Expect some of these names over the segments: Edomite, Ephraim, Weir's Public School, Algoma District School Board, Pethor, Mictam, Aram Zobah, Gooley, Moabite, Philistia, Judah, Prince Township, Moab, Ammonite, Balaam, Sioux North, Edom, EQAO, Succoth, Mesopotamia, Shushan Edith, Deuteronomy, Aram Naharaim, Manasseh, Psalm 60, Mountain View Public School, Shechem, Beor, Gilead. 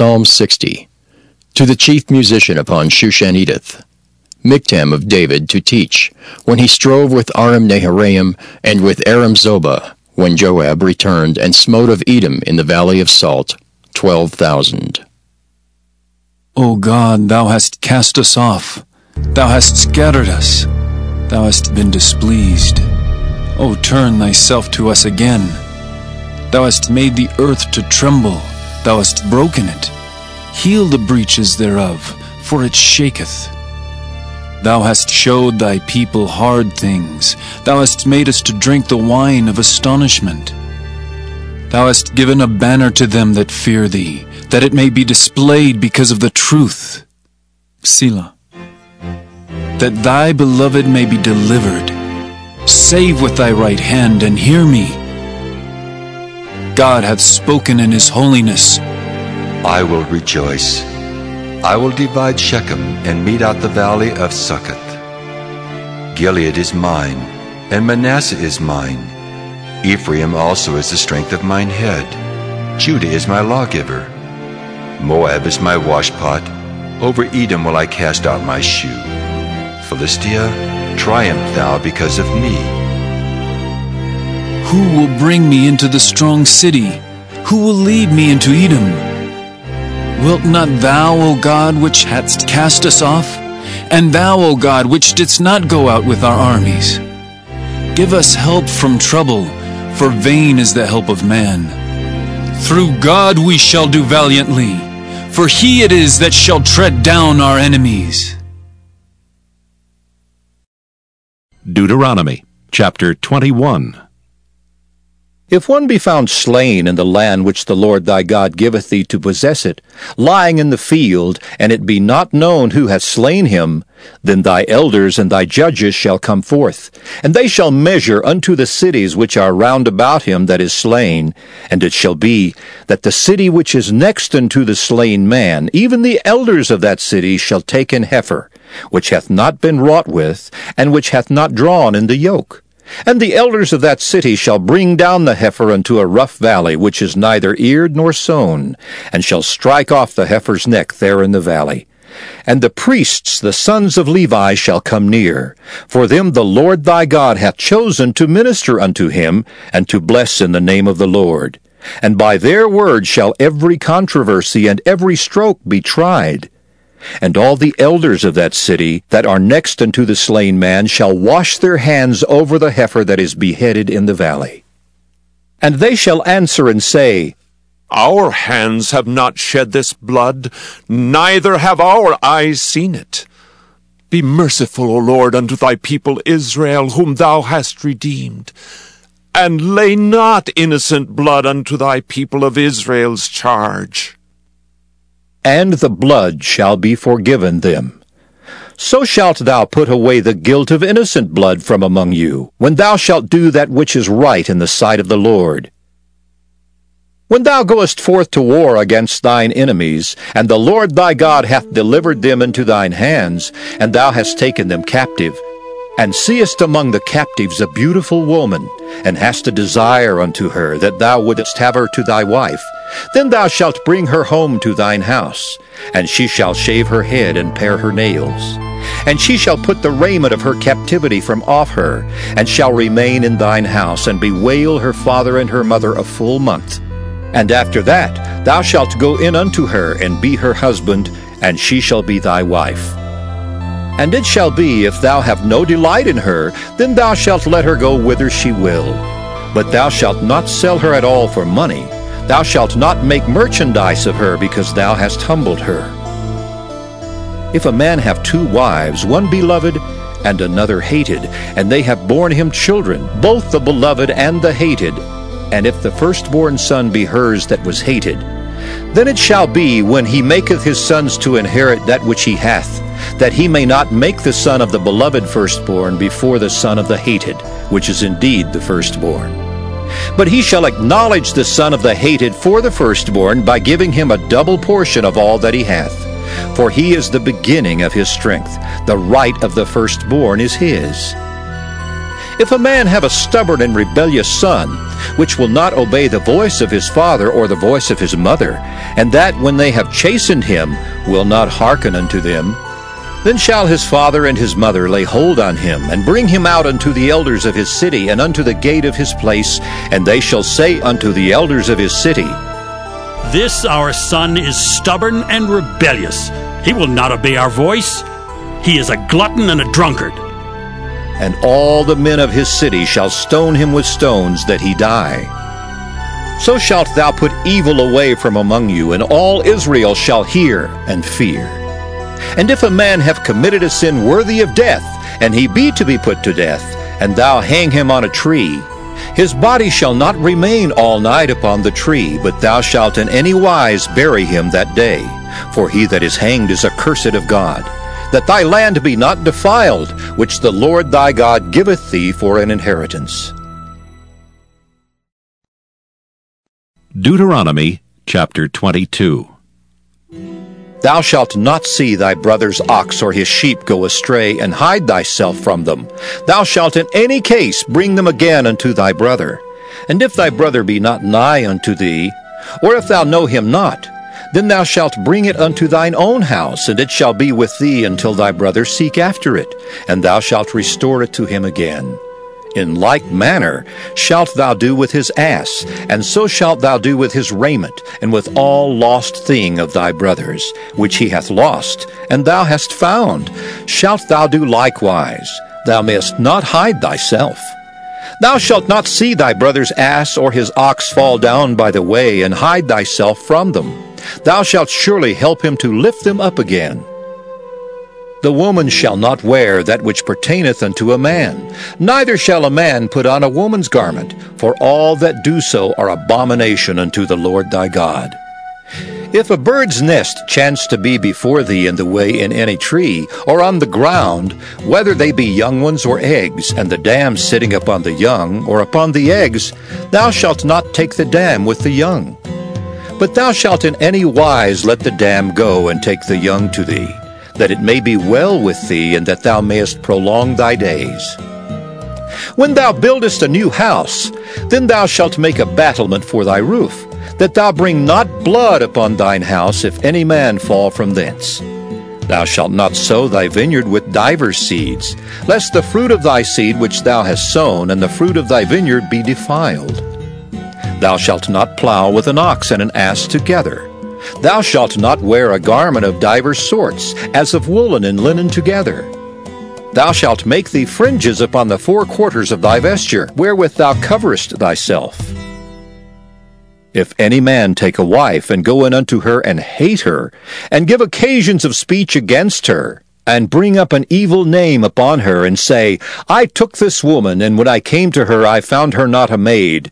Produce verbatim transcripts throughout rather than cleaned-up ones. Psalm sixty. To the chief musician upon Shushan Edith, Mictam of David to teach, when he strove with Aram Naharaim and with Aram Zobah, when Joab returned and smote of Edom in the valley of Salt, twelve thousand. O God, thou hast cast us off, thou hast scattered us, thou hast been displeased. O turn thyself to us again. Thou hast made the earth to tremble, thou hast broken it. Heal the breaches thereof, for it shaketh. Thou hast showed thy people hard things, thou hast made us to drink the wine of astonishment. Thou hast given a banner to them that fear thee, that it may be displayed because of the truth. Selah. That thy beloved may be delivered. Save with thy right hand, and hear me. God hath spoken in his holiness. I will rejoice. I will divide Shechem and mete out the valley of Succoth. Gilead is mine, and Manasseh is mine. Ephraim also is the strength of mine head. Judah is my lawgiver. Moab is my washpot. Over Edom will I cast out my shoe. Philistia, triumph thou because of me. Who will bring me into the strong city? Who will lead me into Edom? Wilt not thou, O God, which hadst cast us off? And thou, O God, which didst not go out with our armies? Give us help from trouble, for vain is the help of man. Through God we shall do valiantly, for he it is that shall tread down our enemies. Deuteronomy chapter twenty-one. If one be found slain in the land which the Lord thy God giveth thee to possess it, lying in the field, and it be not known who hath slain him, then thy elders and thy judges shall come forth, and they shall measure unto the cities which are round about him that is slain. And it shall be that the city which is next unto the slain man, even the elders of that city, shall take an heifer, which hath not been wrought with, and which hath not drawn in the yoke. And the elders of that city shall bring down the heifer unto a rough valley, which is neither eared nor sown, and shall strike off the heifer's neck there in the valley. And the priests, the sons of Levi, shall come near. For them the Lord thy God hath chosen to minister unto him, and to bless in the name of the Lord. And by their word shall every controversy and every stroke be tried. And all the elders of that city that are next unto the slain man shall wash their hands over the heifer that is beheaded in the valley. And they shall answer and say, Our hands have not shed this blood, neither have our eyes seen it. Be merciful, O Lord, unto thy people Israel, whom thou hast redeemed. And lay not innocent blood unto thy people of Israel's charge. And the blood shall be forgiven them. So shalt thou put away the guilt of innocent blood from among you, when thou shalt do that which is right in the sight of the Lord. When thou goest forth to war against thine enemies, and the Lord thy God hath delivered them into thine hands, and thou hast taken them captive, and seest among the captives a beautiful woman, and hast a desire unto her, that thou wouldest have her to thy wife, then thou shalt bring her home to thine house, and she shall shave her head and pare her nails. And she shall put the raiment of her captivity from off her, and shall remain in thine house, and bewail her father and her mother a full month. And after that thou shalt go in unto her, and be her husband, and she shall be thy wife. And it shall be, if thou have no delight in her, then thou shalt let her go whither she will. But thou shalt not sell her at all for money. Thou shalt not make merchandise of her, because thou hast humbled her. If a man have two wives, one beloved and another hated, and they have borne him children, both the beloved and the hated, and if the firstborn son be hers that was hated, then it shall be, when he maketh his sons to inherit that which he hath, that he may not make the son of the beloved firstborn before the son of the hated, which is indeed the firstborn. But he shall acknowledge the son of the hated for the firstborn by giving him a double portion of all that he hath. For he is the beginning of his strength, the right of the firstborn is his. If a man have a stubborn and rebellious son, which will not obey the voice of his father or the voice of his mother, and that when they have chastened him will not hearken unto them. Then shall his father and his mother lay hold on him, and bring him out unto the elders of his city, and unto the gate of his place, and they shall say unto the elders of his city, This our son is stubborn and rebellious. He will not obey our voice. He is a glutton and a drunkard. And all the men of his city shall stone him with stones, that he die. So shalt thou put evil away from among you, and all Israel shall hear and fear. And if a man have committed a sin worthy of death, and he be to be put to death, and thou hang him on a tree, his body shall not remain all night upon the tree, but thou shalt in any wise bury him that day. For he that is hanged is accursed of God, that thy land be not defiled, which the Lord thy God giveth thee for an inheritance. Deuteronomy chapter twenty-two. Thou shalt not see thy brother's ox or his sheep go astray, and hide thyself from them. Thou shalt in any case bring them again unto thy brother. And if thy brother be not nigh unto thee, or if thou know him not, then thou shalt bring it unto thine own house, and it shall be with thee until thy brother seek after it, and thou shalt restore it to him again. In like manner shalt thou do with his ass, and so shalt thou do with his raiment, and with all lost thing of thy brother's, which he hath lost, and thou hast found, shalt thou do likewise. Thou mayest not hide thyself. Thou shalt not see thy brother's ass or his ox fall down by the way, and hide thyself from them. Thou shalt surely help him to lift them up again. The woman shall not wear that which pertaineth unto a man, neither shall a man put on a woman's garment, for all that do so are abomination unto the Lord thy God. If a bird's nest chance to be before thee in the way in any tree, or on the ground, whether they be young ones or eggs, and the dam sitting upon the young, or upon the eggs, thou shalt not take the dam with the young. But thou shalt in any wise let the dam go, and take the young to thee, that it may be well with thee, and that thou mayest prolong thy days. When thou buildest a new house, then thou shalt make a battlement for thy roof, that thou bring not blood upon thine house, if any man fall from thence. Thou shalt not sow thy vineyard with divers seeds, lest the fruit of thy seed which thou hast sown, and the fruit of thy vineyard be defiled. Thou shalt not plow with an ox and an ass together. Thou shalt not wear a garment of divers sorts, as of woolen and linen together. Thou shalt make thee fringes upon the four quarters of thy vesture, wherewith thou coverest thyself. If any man take a wife, and go in unto her, and hate her, and give occasions of speech against her, and bring up an evil name upon her, and say, I took this woman, and when I came to her I found her not a maid,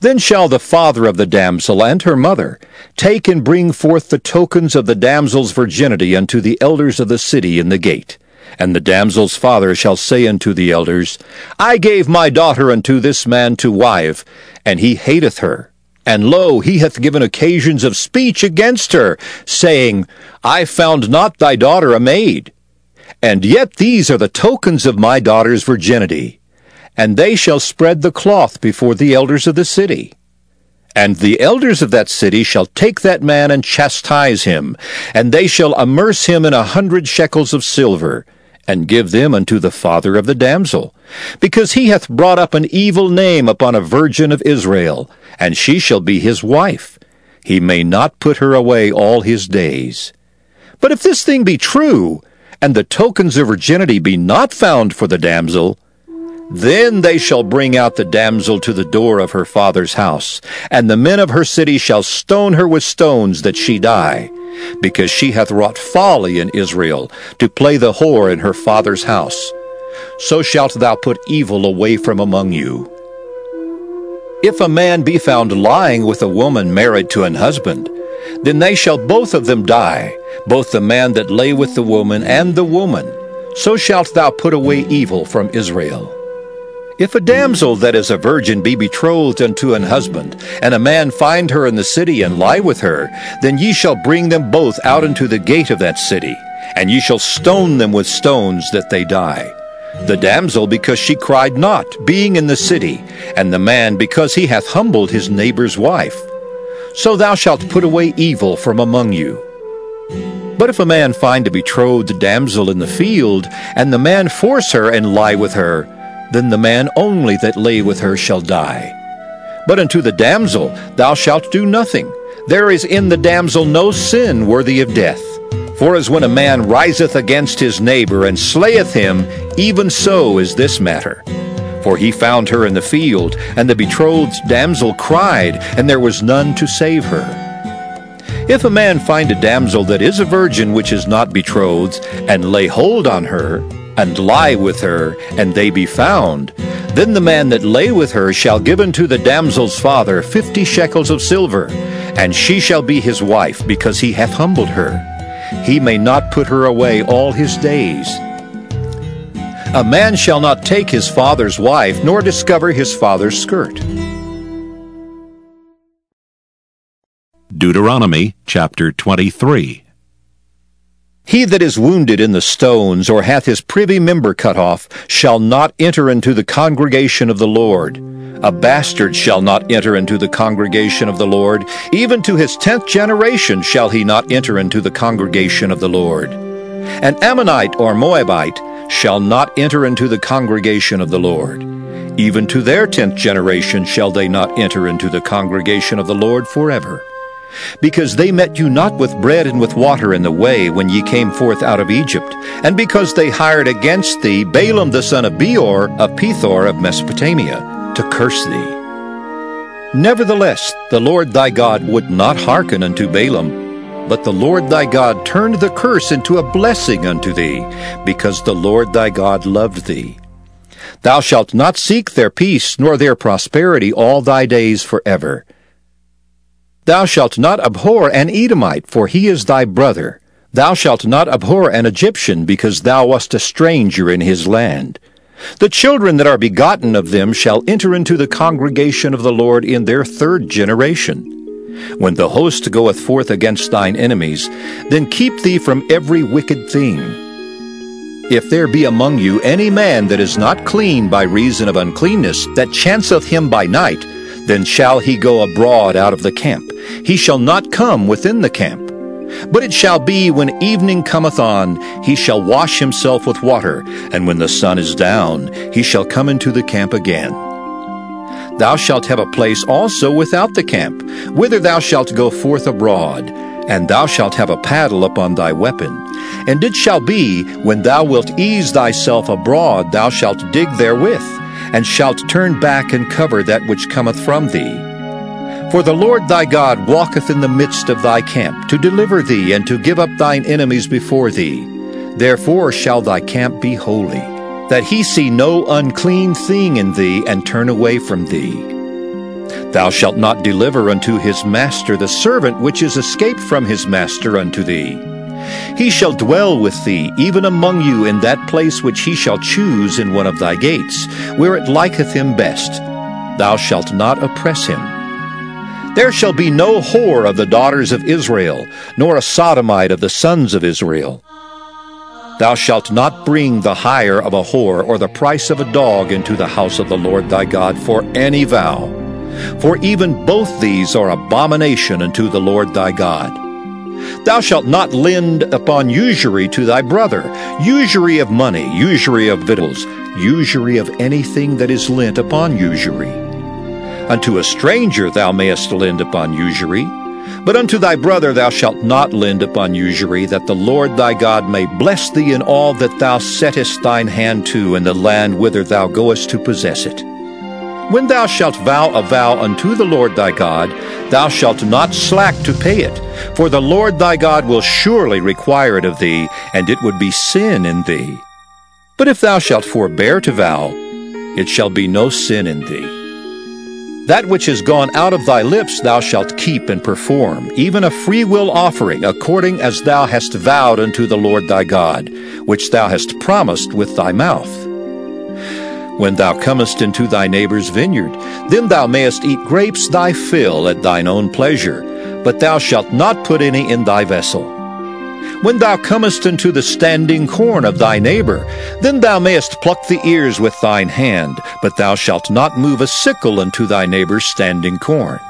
then shall the father of the damsel and her mother take and bring forth the tokens of the damsel's virginity unto the elders of the city in the gate. And the damsel's father shall say unto the elders, I gave my daughter unto this man to wife, and he hateth her. And lo, he hath given occasions of speech against her, saying, I found not thy daughter a maid. And yet these are the tokens of my daughter's virginity. And they shall spread the cloth before the elders of the city. And the elders of that city shall take that man and chastise him, and they shall immerse him in a hundred shekels of silver, and give them unto the father of the damsel, because he hath brought up an evil name upon a virgin of Israel, and she shall be his wife. He may not put her away all his days. But if this thing be true, and the tokens of virginity be not found for the damsel, then they shall bring out the damsel to the door of her father's house, and the men of her city shall stone her with stones, that she die, because she hath wrought folly in Israel, to play the whore in her father's house. So shalt thou put evil away from among you. If a man be found lying with a woman married to an husband, then they shall both of them die, both the man that lay with the woman and the woman. So shalt thou put away evil from Israel. If a damsel that is a virgin be betrothed unto an husband, and a man find her in the city and lie with her, then ye shall bring them both out into the gate of that city, and ye shall stone them with stones, that they die. the damsel because she cried not, being in the city, and the man because he hath humbled his neighbor's wife. So thou shalt put away evil from among you. But if a man find a betrothed damsel in the field, and the man force her and lie with her, then the man only that lay with her shall die. But unto the damsel thou shalt do nothing. There is in the damsel no sin worthy of death. For as when a man riseth against his neighbor and slayeth him, even so is this matter. For he found her in the field, and the betrothed damsel cried, and there was none to save her. If a man find a damsel that is a virgin which is not betrothed, and lay hold on her, and lie with her, and they be found, then the man that lay with her shall give unto the damsel's father fifty shekels of silver, and she shall be his wife, because he hath humbled her. He may not put her away all his days. A man shall not take his father's wife, nor discover his father's skirt. Deuteronomy chapter twenty-three. He that is wounded in the stones, or hath his privy member cut off, shall not enter into the congregation of the Lord. A bastard shall not enter into the congregation of the Lord. Even to his tenth generation shall he not enter into the congregation of the Lord. An Ammonite or Moabite shall not enter into the congregation of the Lord. Even to their tenth generation shall they not enter into the congregation of the Lord forever. Because they met you not with bread and with water in the way when ye came forth out of Egypt, and because they hired against thee Balaam the son of Beor of Pethor of Mesopotamia, to curse thee. Nevertheless, the Lord thy God would not hearken unto Balaam, but the Lord thy God turned the curse into a blessing unto thee, because the Lord thy God loved thee. Thou shalt not seek their peace nor their prosperity all thy days forever. Thou shalt not abhor an Edomite, for he is thy brother. Thou shalt not abhor an Egyptian, because thou wast a stranger in his land. The children that are begotten of them shall enter into the congregation of the Lord in their third generation. When the host goeth forth against thine enemies, then keep thee from every wicked thing. If there be among you any man that is not clean by reason of uncleanness, that chanceth him by night, then shall he go abroad out of the camp. He shall not come within the camp. But it shall be when evening cometh on, he shall wash himself with water, and when the sun is down, he shall come into the camp again. Thou shalt have a place also without the camp, whither thou shalt go forth abroad, and thou shalt have a paddle upon thy weapon. And it shall be, when thou wilt ease thyself abroad, thou shalt dig therewith, and shalt turn back and cover that which cometh from thee. For the Lord thy God walketh in the midst of thy camp, to deliver thee, and to give up thine enemies before thee. Therefore shall thy camp be holy, that he see no unclean thing in thee, and turn away from thee. Thou shalt not deliver unto his master the servant which is escaped from his master unto thee. He shall dwell with thee, even among you, in that place which he shall choose in one of thy gates, where it liketh him best. Thou shalt not oppress him. There shall be no whore of the daughters of Israel, nor a sodomite of the sons of Israel. Thou shalt not bring the hire of a whore or the price of a dog into the house of the Lord thy God for any vow, for even both these are abomination unto the Lord thy God. Thou shalt not lend upon usury to thy brother, usury of money, usury of victuals, usury of anything that is lent upon usury. Unto a stranger thou mayest lend upon usury, but unto thy brother thou shalt not lend upon usury, that the Lord thy God may bless thee in all that thou settest thine hand to in the land whither thou goest to possess it. When thou shalt vow a vow unto the Lord thy God, thou shalt not slack to pay it, for the Lord thy God will surely require it of thee, and it would be sin in thee. But if thou shalt forbear to vow, it shall be no sin in thee. That which is gone out of thy lips thou shalt keep and perform, even a freewill offering, according as thou hast vowed unto the Lord thy God, which thou hast promised with thy mouth. When thou comest into thy neighbor's vineyard, then thou mayest eat grapes thy fill at thine own pleasure, but thou shalt not put any in thy vessel. When thou comest into the standing corn of thy neighbor, then thou mayest pluck the ears with thine hand, but thou shalt not move a sickle unto thy neighbor's standing corn.